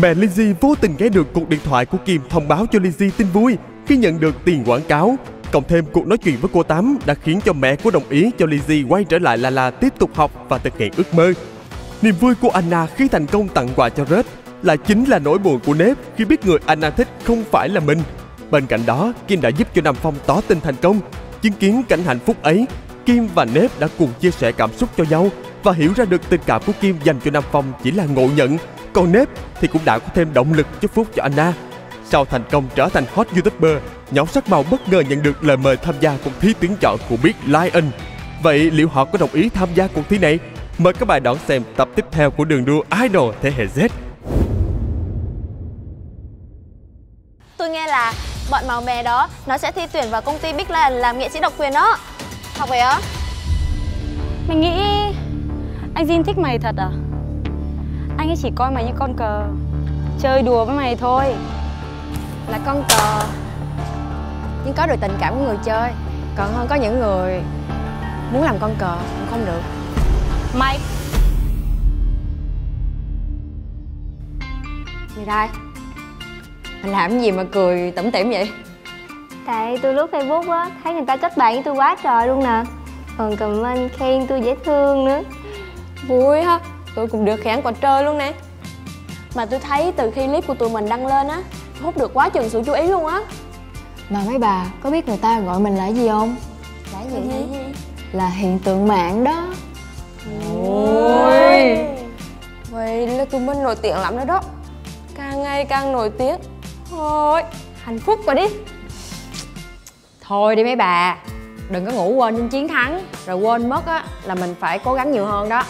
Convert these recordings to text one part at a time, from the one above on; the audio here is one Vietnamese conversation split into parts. Mẹ Lizzie vô tình nghe được cuộc điện thoại của Kim thông báo cho Lizzie tin vui khi nhận được tiền quảng cáo. Cộng thêm cuộc nói chuyện với cô Tám đã khiến cho mẹ của đồng ý cho Lizzie quay trở lại Lala tiếp tục học và thực hiện ước mơ. Niềm vui của Anna khi thành công tặng quà cho Red là chính là nỗi buồn của Nếp khi biết người Anna thích không phải là mình. Bên cạnh đó, Kim đã giúp cho Nam Phong tỏ tình thành công. Chứng kiến cảnh hạnh phúc ấy, Kim và Nếp đã cùng chia sẻ cảm xúc cho nhau và hiểu ra được tình cảm của Kim dành cho Nam Phong chỉ là ngộ nhận. Còn Nếp thì cũng đã có thêm động lực chúc phúc cho Anna. Sau thành công trở thành hot YouTuber, Nhóm Sắc Màu bất ngờ nhận được lời mời tham gia cuộc thi tuyển chọn của Big Lion. Vậy liệu họ có đồng ý tham gia cuộc thi này? Mời các bạn đón xem tập tiếp theo của đường đua Idol thế hệ Z. Tôi nghe là bọn màu mè đó nó sẽ thi tuyển vào công ty Big Lion làm nghệ sĩ độc quyền đó. Học về á? Mình nghĩ anh Jin thích mày thật à? Anh ấy chỉ coi mày như con cờ, chơi đùa với mày thôi. Là con cờ, nhưng có được tình cảm của người chơi, còn hơn có những người muốn làm con cờ cũng không được. Mày Mirai, mày làm cái gì mà cười tủm tỉm vậy? Tại tôi lướt Facebook á, thấy người ta kết bạn với tôi quá trời luôn nè. Còn comment khen tôi dễ thương nữa. Vui ha, tôi cũng được khen quả trời luôn nè. Mà tôi thấy từ khi clip của tụi mình đăng lên á, hút được quá chừng sự chú ý luôn á. Mà mấy bà có biết người ta gọi mình là gì không? Là gì? Là hiện tượng mạng đó. Ôi, vậy là tụi mình nổi tiếng lắm nữa đó. Càng ngày càng nổi tiếng. Thôi, hạnh phúc quá đi. Thôi đi mấy bà, đừng có ngủ quên trên chiến thắng. Rồi quên mất á là mình phải cố gắng nhiều hơn đó.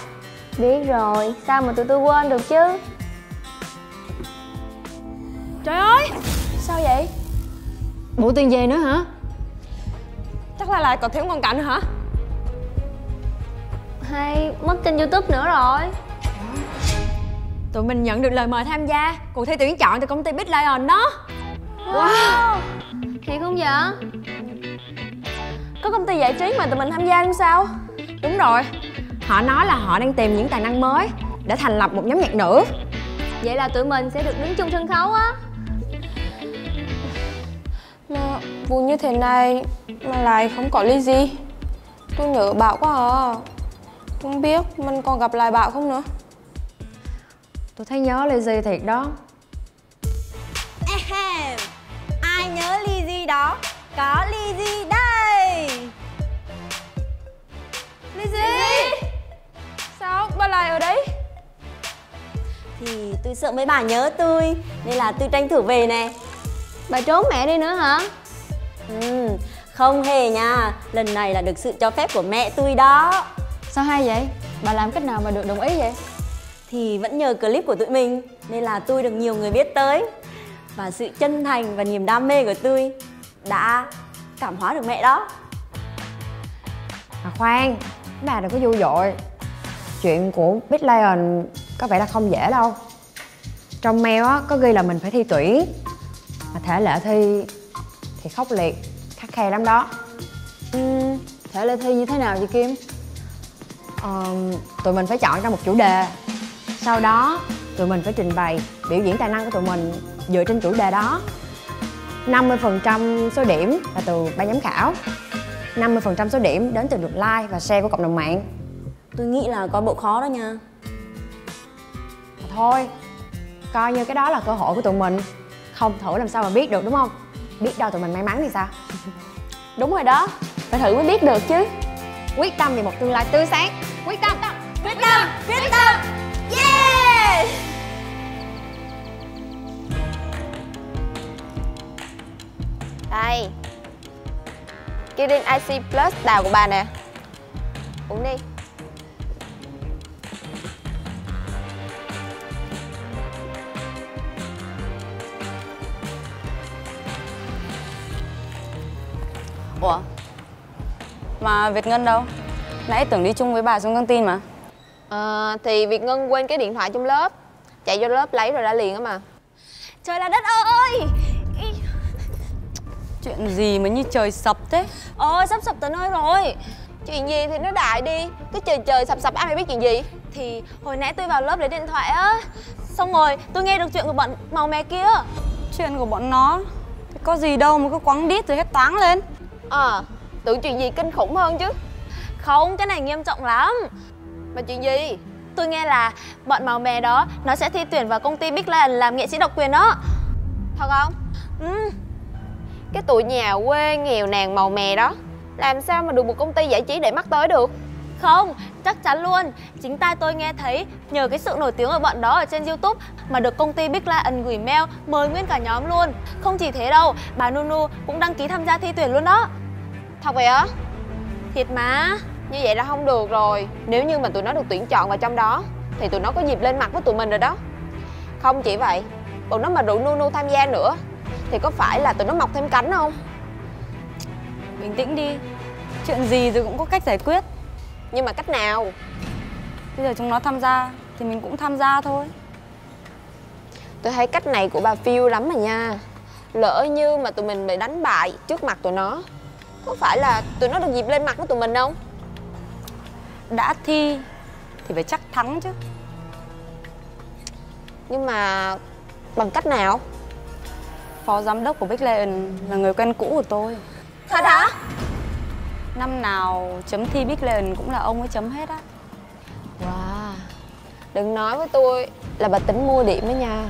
Biết rồi, sao mà tụi tôi quên được chứ. Trời ơi, sao vậy? Bộ tiền về nữa hả? Chắc là lại còn thiếu con cảnh hả? Hay mất kênh YouTube nữa rồi. Tụi mình nhận được lời mời tham gia cuộc thi tuyển chọn từ công ty Big Lion đó. Wow, thiệt không vậy? Có công ty giải trí mà tụi mình tham gia luôn sao? Đúng rồi, họ nói là họ đang tìm những tài năng mới để thành lập một nhóm nhạc nữ. Vậy là tụi mình sẽ được đứng chung sân khấu á. Mà buồn như thế này mà lại không có Lizzie. Tôi nhớ Bảo quá à. Không biết mình còn gặp lại Bảo không nữa. Tôi thấy nhớ Lizzie thiệt đó. Ai nhớ Lizzie đó? Có Lizzie đây. Lizzie, sao bà lại ở đấy? Thì tôi sợ mấy bà nhớ tôi nên là tôi tranh thủ về nè. Bà trốn mẹ đi nữa hả? Không hề nha. Lần này là được sự cho phép của mẹ tôi đó. Sao hay vậy? Bà làm cách nào mà được đồng ý vậy? Thì vẫn nhờ clip của tụi mình nên là tôi được nhiều người biết tới. Và sự chân thành và niềm đam mê của tôi đã cảm hóa được mẹ đó. Mà khoan, bà đừng có vui vội. Chuyện của Big Lion có vẻ là không dễ đâu. Trong mail á, có ghi là mình phải thi tuyển. Mà thể lệ thi thì khốc liệt, khắt khe lắm đó. Thể lệ thi như thế nào vậy Kim? Tụi mình phải chọn ra một chủ đề. Sau đó tụi mình phải trình bày biểu diễn tài năng của tụi mình dựa trên chủ đề đó. 50% số điểm là từ ban giám khảo, 50% số điểm đến từ lượt like và share của cộng đồng mạng. Tôi nghĩ là coi bộ khó đó nha. Thôi, coi như cái đó là cơ hội của tụi mình. Không thử làm sao mà biết được, đúng không? Biết đâu tụi mình may mắn thì sao? Đúng rồi đó, phải thử mới biết được chứ. Quyết tâm vì một tương lai tươi sáng. Quyết tâm! Quyết tâm! Quyết tâm! Yeah! Đây, Kirin IC Plus đào của bà nè. Uống đi. Ủa? Mà Việt Ngân đâu? Nãy tưởng đi chung với bà xuống căng tin mà. Thì Việt Ngân quên cái điện thoại trong lớp, chạy vô lớp lấy rồi ra liền á mà. Trời là đất ơi! Chuyện gì mà như trời sập thế? Sắp sập tới nơi rồi. Chuyện gì thì nó đại đi, cứ trời trời sập sập ai mà biết chuyện gì. Thì hồi nãy tôi vào lớp lấy điện thoại á, xong rồi tôi nghe được chuyện của bọn màu mè kia. Chuyện của bọn nó có gì đâu mà cứ quăng đít rồi hết toáng lên. Tưởng chuyện gì kinh khủng hơn chứ. Không, cái này nghiêm trọng lắm. Mà chuyện gì? Tôi nghe là bọn màu mè đó nó sẽ thi tuyển vào công ty Big Lion làm nghệ sĩ độc quyền đó. Thật không? Ừ. Cái tụi nhà quê nghèo nàn màu mè đó làm sao mà được một công ty giải trí để mắt tới được. Không, chắc chắn luôn. Chính tai tôi nghe thấy, nhờ cái sự nổi tiếng của bọn đó ở trên YouTube mà được công ty Big Lion gửi mail mời nguyên cả nhóm luôn. Không chỉ thế đâu, bà Nunu cũng đăng ký tham gia thi tuyển luôn đó. Thật vậy á? Thiệt mà. Như vậy là không được rồi. Nếu như mà tụi nó được tuyển chọn vào trong đó thì tụi nó có dịp lên mặt với tụi mình rồi đó. Không chỉ vậy, bọn nó mà rủ Nunu tham gia nữa thì có phải là tụi nó mọc thêm cánh không? Bình tĩnh đi. Chuyện gì rồi cũng có cách giải quyết. Nhưng mà cách nào? Bây giờ chúng nó tham gia thì mình cũng tham gia thôi. Tôi thấy cách này của bà Phiêu lắm mà nha. Lỡ như mà tụi mình bị đánh bại trước mặt tụi nó, có phải là tụi nó được dịp lên mặt của tụi mình không? Đã thi thì phải chắc thắng chứ. Nhưng mà bằng cách nào? Phó giám đốc của Big Lion là người quen cũ của tôi. Thật hả? Năm nào chấm thi Big Lion cũng là ông ấy chấm hết á. Wow. Đừng nói với tôi là bà tính mua điểm đó nha.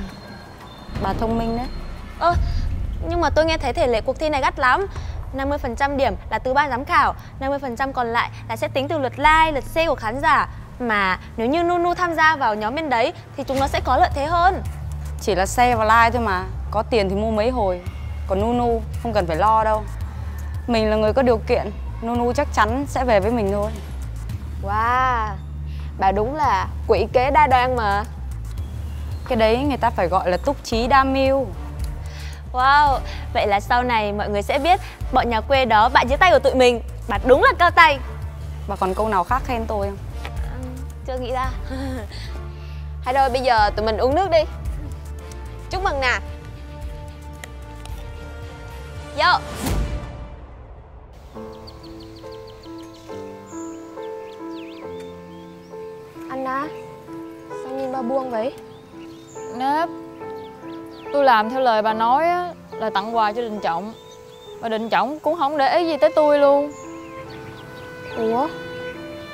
Bà thông minh đấy. Nhưng mà tôi nghe thấy thể lệ cuộc thi này gắt lắm. 50% điểm là từ ban giám khảo, 50% còn lại là sẽ tính từ lượt like, lượt share của khán giả. Mà nếu như Nunu tham gia vào nhóm bên đấy thì chúng nó sẽ có lợi thế hơn. Chỉ là share và like thôi mà, có tiền thì mua mấy hồi. Còn Nunu không cần phải lo đâu. Mình là người có điều kiện, Nunu chắc chắn sẽ về với mình thôi. Wow, bà đúng là quỷ kế đa đoan mà. Cái đấy người ta phải gọi là túc trí đa mưu. Wow, vậy là sau này mọi người sẽ biết bọn nhà quê đó bạn dưới tay của tụi mình. Bà đúng là cao tay. Bà còn câu nào khác khen tôi không? Chưa nghĩ ra. Hai đôi bây giờ tụi mình uống nước đi. Chúc mừng nè. Vô. Anna, sao nhìn bà buông vậy? Nếp, tôi làm theo lời bà nói á, là tặng quà cho Đình Trọng. Mà Đình Trọng cũng không để ý gì tới tôi luôn. Ủa?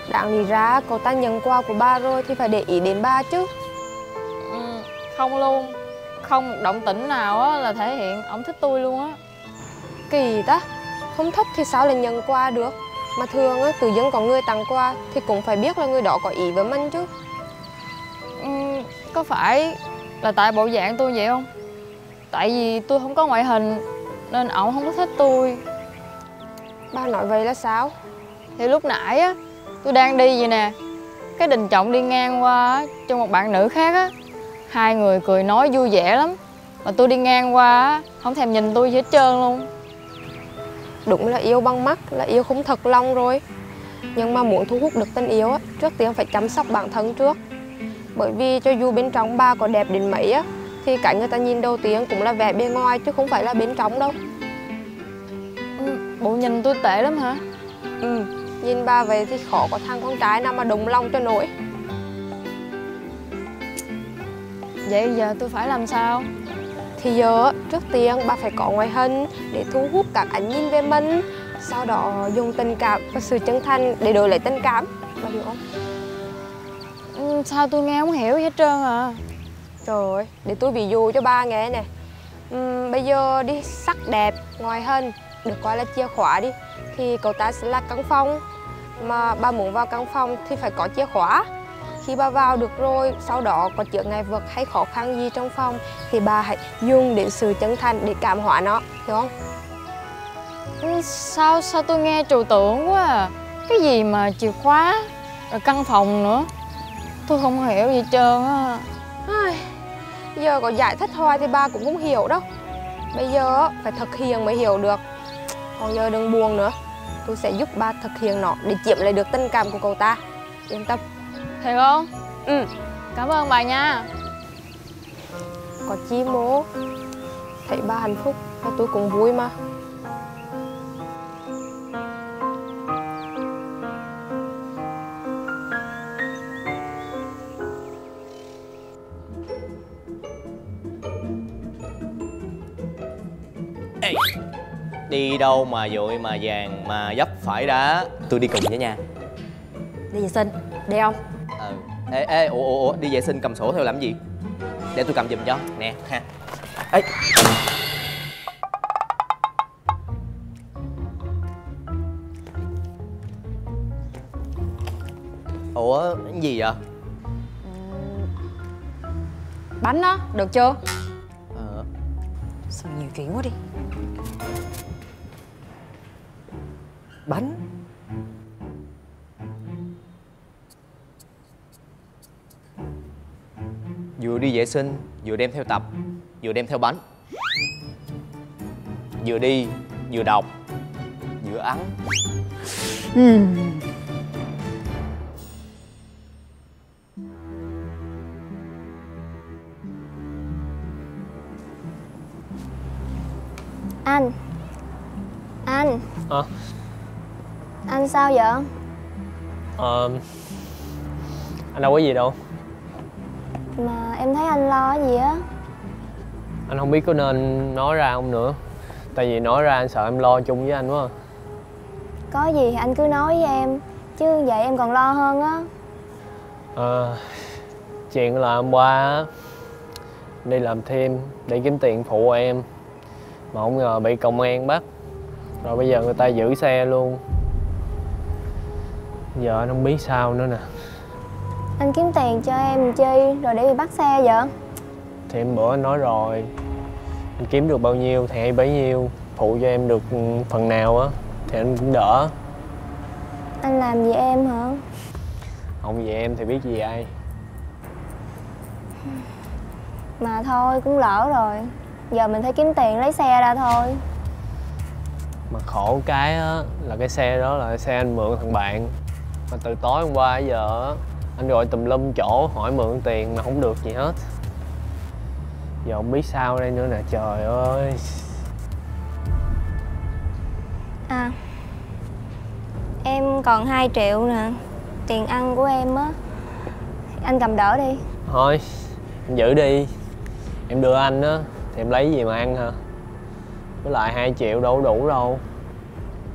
Đặng gì ra cậu ta nhận quà của ba rồi thì phải để ý đến ba chứ. Không luôn. Không một động tĩnh nào á là thể hiện ổng thích tôi luôn á. Kỳ ta. Không thích thì sao lại nhận quà được. Mà thường á, tự dưng có người tặng quà thì cũng phải biết là người đó có ý với mình chứ. Có phải là tại bộ dạng tôi vậy không? Tại vì tôi không có ngoại hình nên ổng không có thích tôi. Ba nói vậy là sao? Thì lúc nãy á, tôi đang đi vậy nè, cái Đình Trọng đi ngang qua cho một bạn nữ khác á. Hai người cười nói vui vẻ lắm. Mà tôi đi ngang qua á, không thèm nhìn tôi gì hết trơn luôn. Đúng là yêu bằng mắt, là yêu không thật lòng rồi. Nhưng mà muốn thu hút được tình yêu á, trước tiên phải chăm sóc bản thân trước. Bởi vì cho dù bên trong ba có đẹp đến mấy á, thì cái người ta nhìn đầu tiên cũng là vẻ bên ngoài chứ không phải là bên trong đâu. Bộ nhìn tôi tệ lắm hả? Nhìn ba vậy thì khó có thằng con trai nào mà đồng lòng cho nổi. Vậy giờ tôi phải làm sao? Thì giờ trước tiên ba phải có ngoại hình để thu hút các ánh nhìn về mình. Sau đó dùng tình cảm và sự chân thành để đổi lại tình cảm. Bà hiểu không? Sao tôi nghe không hiểu gì hết trơn à. Trời ơi, để tôi ví dụ cho ba nghe nè. Bây giờ đi sắc đẹp, ngoại hình được coi là chìa khóa đi. Thì cậu ta sẽ là căn phòng. Mà ba muốn vào căn phòng thì phải có chìa khóa. Khi ba vào được rồi, sau đó có chứa ngại vật hay khó khăn gì trong phòng thì ba hãy dùng đến sự chân thành để cảm hóa nó, hiểu không? Sao tôi nghe trừu tượng quá à. Cái gì mà chìa khóa, rồi căn phòng nữa. Tôi không hiểu gì trơn á. Giờ có giải thích hoài thì ba cũng không hiểu đâu. Bây giờ phải thực hiện mới hiểu được. Còn giờ đừng buồn nữa. Tôi sẽ giúp ba thực hiện nó để chiếm lại được tình cảm của cậu ta. Yên tâm. Thiệt không? Ừ. Cảm ơn bà nha. Có chi bố, thấy ba hạnh phúc và tôi cũng vui mà. Ê, đi đâu mà vội mà vàng mà dấp phải đá. Tôi đi cùng với nha. Đi vệ sinh, đi không? Ừ. Ê, ủa, đi vệ sinh cầm sổ theo làm gì? Để tôi cầm giùm cho, nè ha. Ê. Ủa, cái gì vậy? Bánh đó, được chưa? Sao nhiều chuyện quá đi. Bánh. Vừa đi vệ sinh, vừa đem theo tập, vừa đem theo bánh. Vừa đi, vừa đọc, vừa ăn. Anh. Hả? Anh sao vậy? Anh đâu có gì đâu. Mà em thấy anh lo cái gì á. Anh không biết có nên nói ra không nữa. Tại vì nói ra anh sợ em lo chung với anh quá. Có gì anh cứ nói với em, chứ vậy em còn lo hơn á. Chuyện là hôm qua đi làm thêm để kiếm tiền phụ em, mà không ngờ bị công an bắt. Rồi bây giờ người ta giữ xe luôn. Giờ anh không biết sao nữa nè. Anh kiếm tiền cho em chi rồi để bị bắt xe vậy? Thì em bữa anh nói rồi, anh kiếm được bao nhiêu thì hay bấy nhiêu, phụ cho em được phần nào á thì anh cũng đỡ. Anh làm gì em hả? Không vì em thì biết gì ai. Mà thôi cũng lỡ rồi, giờ mình phải kiếm tiền lấy xe ra thôi. Mà khổ cái á là cái xe đó là xe anh mượn thằng bạn. Mà từ tối hôm qua giờ anh gọi tùm lum chỗ hỏi mượn tiền mà không được gì hết. Giờ không biết sao đây nữa nè, trời ơi. À, em còn 2 triệu nè, tiền ăn của em á. Anh cầm đỡ đi. Thôi, em giữ đi. Em đưa anh á, thì em lấy gì mà ăn hả? Với lại 2 triệu đâu đủ đâu.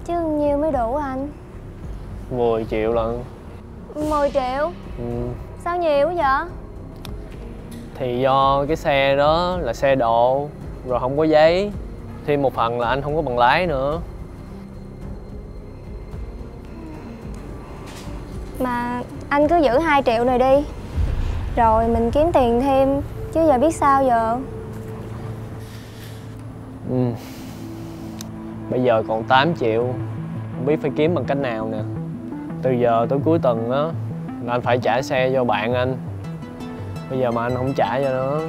Chứ nhiêu mới đủ anh? 10 triệu lận. 10 triệu? Ừ. Sao nhiều vậy? Thì do cái xe đó là xe độ, rồi không có giấy. Thêm một phần là anh không có bằng lái nữa. Mà anh cứ giữ 2 triệu này đi, rồi mình kiếm tiền thêm, chứ giờ biết sao giờ. Ừ. Bây giờ còn 8 triệu, không biết phải kiếm bằng cách nào nè. Từ giờ tới cuối tuần á là anh phải trả xe cho bạn anh. Bây giờ mà anh không trả cho nó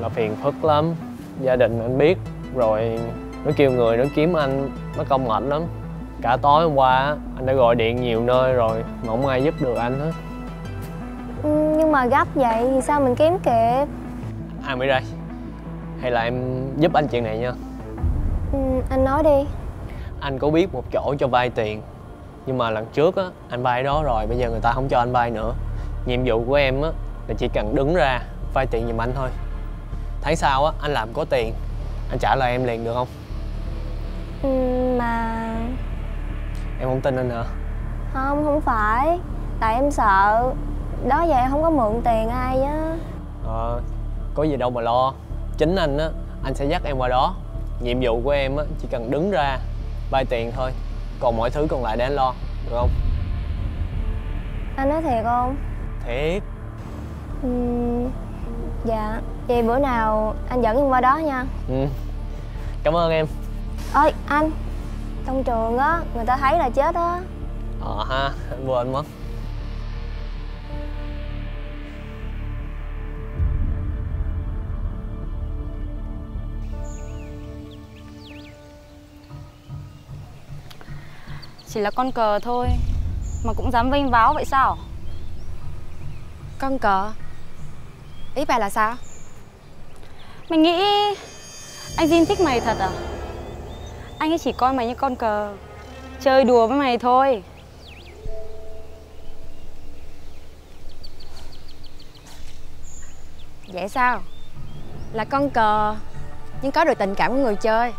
là phiền phức lắm. Gia đình anh biết, rồi nó kêu người nó kiếm anh, nó công mạnh lắm. Cả tối hôm qua anh đã gọi điện nhiều nơi rồi mà không ai giúp được anh hết. Nhưng mà gấp vậy thì sao mình kiếm kịp? À Mirai, hay là em giúp anh chuyện này nha. Anh nói đi. Anh có biết một chỗ cho vay tiền, nhưng mà lần trước á, anh vay đó rồi, bây giờ người ta không cho anh vay nữa. Nhiệm vụ của em á, là chỉ cần đứng ra vay tiền giùm anh thôi. Tháng sau á, anh làm có tiền, anh trả lời em liền được không? Mà... Em không tin anh hả? Không, không phải. Tại em sợ. Đó giờ em không có mượn tiền ai á. Có gì đâu mà lo. Chính anh á, anh sẽ dắt em qua đó. Nhiệm vụ của em á, chỉ cần đứng ra vay tiền thôi. Còn mọi thứ còn lại để anh lo, được không? Anh nói thiệt không? Thiệt. Dạ. Vậy bữa nào anh dẫn em qua đó nha. Cảm ơn em. Ơi anh, trong trường á, người ta thấy là chết á. Ha, anh quên mất. Chỉ là con cờ thôi mà cũng dám vênh váo vậy sao? Con cờ. Ý bà là sao? Mày nghĩ anh Jin thích mày thật à? Anh ấy chỉ coi mày như con cờ, chơi đùa với mày thôi. Vậy sao? Là con cờ nhưng có được tình cảm của người chơi,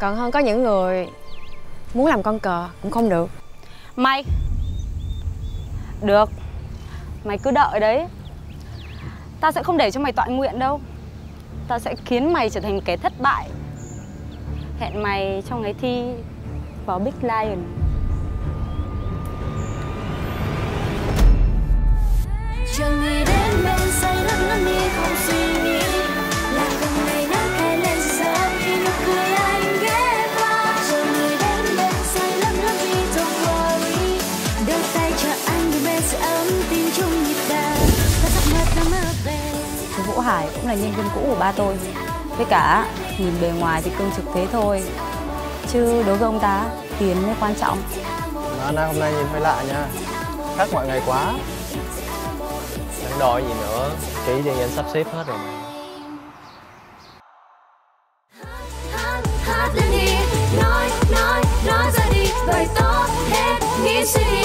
còn hơn có những người muốn làm con cờ cũng không được. Mày được, mày cứ đợi đấy. Tao sẽ không để cho mày toại nguyện đâu. Tao sẽ khiến mày trở thành kẻ thất bại. Hẹn mày trong ngày thi vào Big Lion. Chẳng nghĩ đến bên say lắm lắm đi không suy nghĩ. Là con ngày nắng khai lên giờ khi nụ cười anh ghé qua. Chẳng nghĩ đến bên say lắm lắm đi don't worry. Đưa tay cho anh đi bên sự ấm tin chung nhịp đà. Và giọt mắt nắm áp về. Vũ Hải cũng là nhân viên cũ của ba tôi. Với cả nhìn bề ngoài thì cương trực thế thôi, chứ đối với ông ta tiền mới quan trọng. Anna hôm nay nhìn hơi lạ nha, khác mọi ngày quá. Đang đòi gì nữa, kỹ thì anh sắp xếp hết rồi mà. Hát lên đi, nói ra đi, bởi tốt hết nghĩ suy.